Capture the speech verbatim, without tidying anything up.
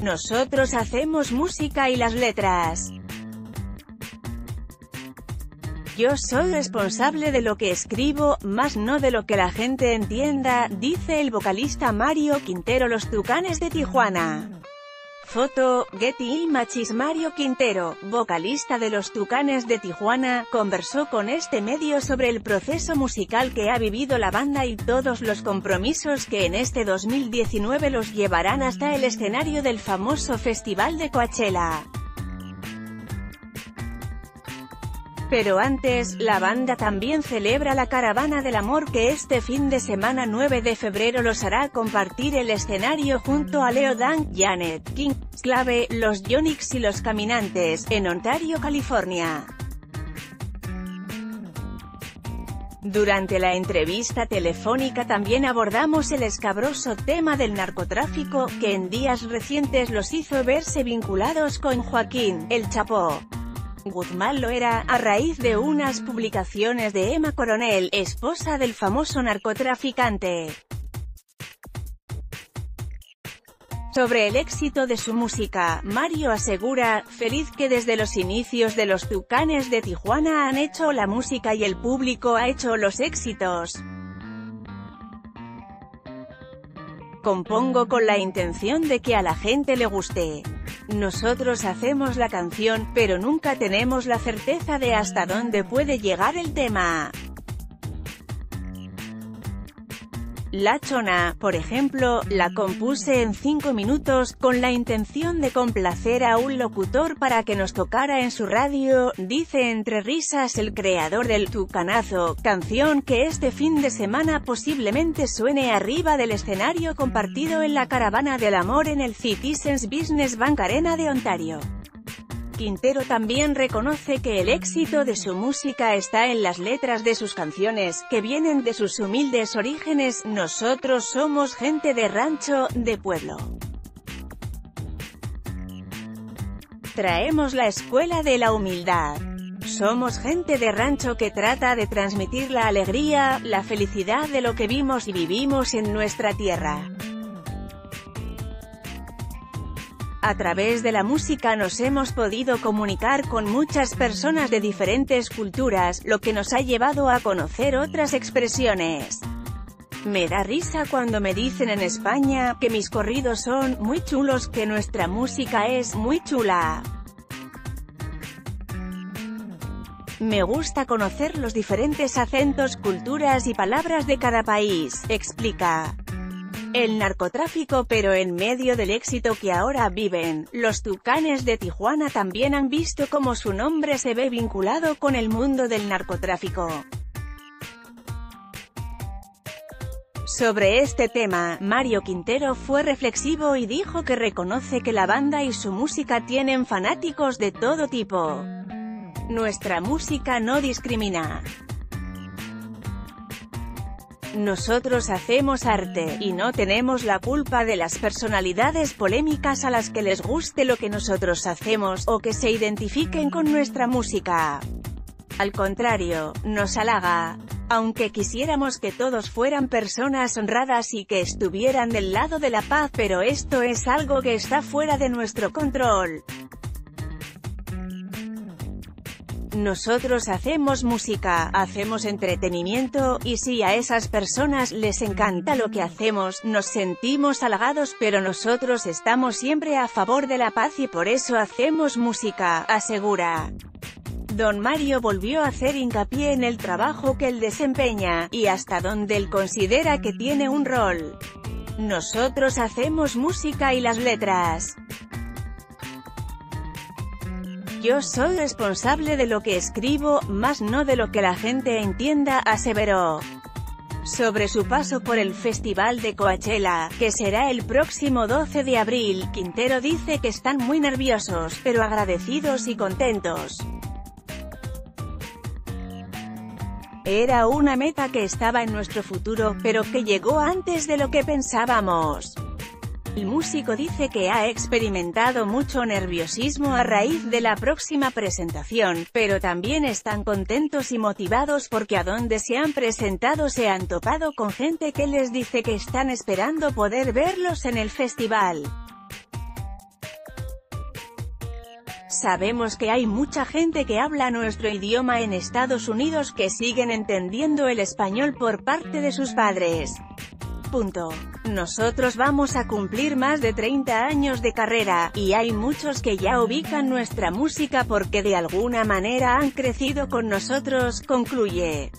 Nosotros hacemos música y las letras. Yo soy responsable de lo que escribo, más no de lo que la gente entienda, dice el vocalista Mario Quintero. Los Tucanes de Tijuana. Foto, Getty Images. Mario Quintero, vocalista de Los Tucanes de Tijuana, conversó con este medio sobre el proceso musical que ha vivido la banda y todos los compromisos que en este dos mil diecinueve los llevarán hasta el escenario del famoso Festival de Coachella. Pero antes, la banda también celebra la Caravana del Amor, que este fin de semana nueve de febrero los hará compartir el escenario junto a Leo Dan, Janet King, Clave, Los Yonics y Los Caminantes, en Ontario, California. Durante la entrevista telefónica también abordamos el escabroso tema del narcotráfico, que en días recientes los hizo verse vinculados con Joaquín El Chapo Guzmán Loera, a raíz de unas publicaciones de Emma Coronel, esposa del famoso narcotraficante. Sobre el éxito de su música, Mario asegura, feliz que desde los inicios de Los Tucanes de Tijuana han hecho la música y el público ha hecho los éxitos. Compongo con la intención de que a la gente le guste. Nosotros hacemos la canción, pero nunca tenemos la certeza de hasta dónde puede llegar el tema. La Chona, por ejemplo, la compuse en cinco minutos, con la intención de complacer a un locutor para que nos tocara en su radio, dice entre risas el creador del Tucanazo, canción que este fin de semana posiblemente suene arriba del escenario compartido en la Caravana del Amor en el Citizens Business Bank Arena de Ontario. Quintero también reconoce que el éxito de su música está en las letras de sus canciones, que vienen de sus humildes orígenes. Nosotros somos gente de rancho, de pueblo. Traemos la escuela de la humildad. Somos gente de rancho que trata de transmitir la alegría, la felicidad de lo que vimos y vivimos en nuestra tierra. A través de la música nos hemos podido comunicar con muchas personas de diferentes culturas, lo que nos ha llevado a conocer otras expresiones. Me da risa cuando me dicen en España que mis corridos son muy chulos, que nuestra música es muy chula. Me gusta conocer los diferentes acentos, culturas y palabras de cada país, explica. El narcotráfico, pero en medio del éxito que ahora viven, Los Tucanes de Tijuana también han visto cómo su nombre se ve vinculado con el mundo del narcotráfico. Sobre este tema, Mario Quintero fue reflexivo y dijo que reconoce que la banda y su música tienen fanáticos de todo tipo. Nuestra música no discrimina. Nosotros hacemos arte, y no tenemos la culpa de las personalidades polémicas a las que les guste lo que nosotros hacemos, o que se identifiquen con nuestra música. Al contrario, nos halaga. Aunque quisiéramos que todos fueran personas honradas y que estuvieran del lado de la paz, pero esto es algo que está fuera de nuestro control. Nosotros hacemos música, hacemos entretenimiento, y si a esas personas les encanta lo que hacemos, nos sentimos halagados, pero nosotros estamos siempre a favor de la paz y por eso hacemos música, asegura. Don Mario volvió a hacer hincapié en el trabajo que él desempeña, y hasta donde él considera que tiene un rol. Nosotros hacemos música y las letras. Yo soy responsable de lo que escribo, más no de lo que la gente entienda, aseveró. Sobre su paso por el Festival de Coachella, que será el próximo doce de abril, Quintero dice que están muy nerviosos, pero agradecidos y contentos. Era una meta que estaba en nuestro futuro, pero que llegó antes de lo que pensábamos. El músico dice que ha experimentado mucho nerviosismo a raíz de la próxima presentación, pero también están contentos y motivados porque a donde se han presentado se han topado con gente que les dice que están esperando poder verlos en el festival. Sabemos que hay mucha gente que habla nuestro idioma en Estados Unidos que siguen entendiendo el español por parte de sus padres. Punto. Nosotros vamos a cumplir más de treinta años de carrera, y hay muchos que ya ubican nuestra música porque de alguna manera han crecido con nosotros, concluye.